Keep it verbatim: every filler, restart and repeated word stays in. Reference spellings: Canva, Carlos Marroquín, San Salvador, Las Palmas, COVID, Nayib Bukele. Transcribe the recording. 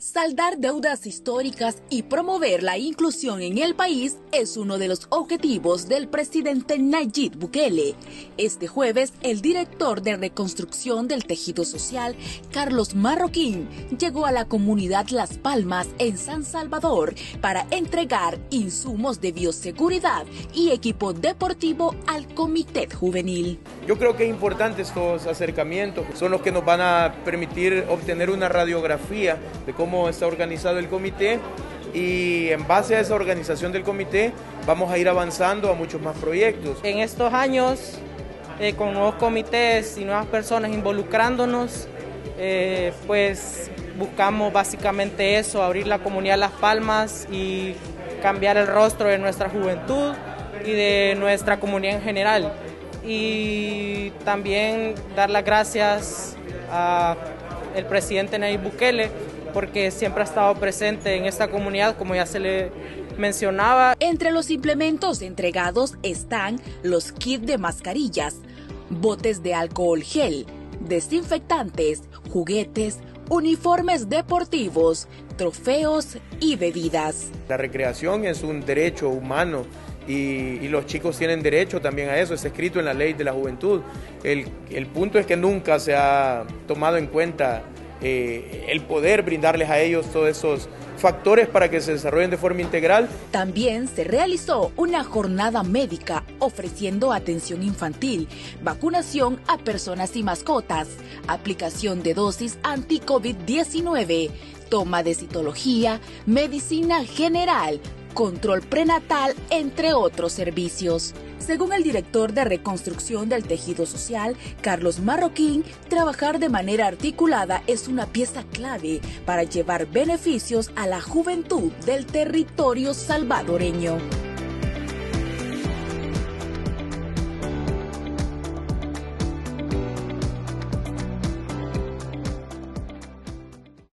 Saldar deudas históricas y promover la inclusión en el país es uno de los objetivos del presidente Nayib Bukele. Este jueves, el director de Reconstrucción del Tejido Social, Carlos Marroquín, llegó a la comunidad Las Palmas en San Salvador para entregar insumos de bioseguridad y equipo deportivo al Comité Juvenil. Yo creo que es importante estos acercamientos, son los que nos van a permitir obtener una radiografía de cómo cómo está organizado el comité, y en base a esa organización del comité vamos a ir avanzando a muchos más proyectos. En estos años, eh, con nuevos comités y nuevas personas involucrándonos, eh, pues buscamos básicamente eso, abrir la comunidad Las Palmas y cambiar el rostro de nuestra juventud y de nuestra comunidad en general. Y también dar las gracias al presidente Nayib Bukele, porque siempre ha estado presente en esta comunidad, como ya se le mencionaba. Entre los implementos entregados están los kits de mascarillas, botes de alcohol gel, desinfectantes, juguetes, uniformes deportivos, trofeos y bebidas. La recreación es un derecho humano y, y los chicos tienen derecho también a eso, es escrito en la ley de la juventud. El, el punto es que nunca se ha tomado en cuenta Eh, el poder brindarles a ellos todos esos factores para que se desarrollen de forma integral. También se realizó una jornada médica ofreciendo atención infantil, vacunación a personas y mascotas, aplicación de dosis anti COVID diecinueve, toma de citología, medicina general, control prenatal, entre otros servicios. Según el director de Reconstrucción del Tejido Social, Carlos Marroquín, trabajar de manera articulada es una pieza clave para llevar beneficios a la juventud del territorio salvadoreño.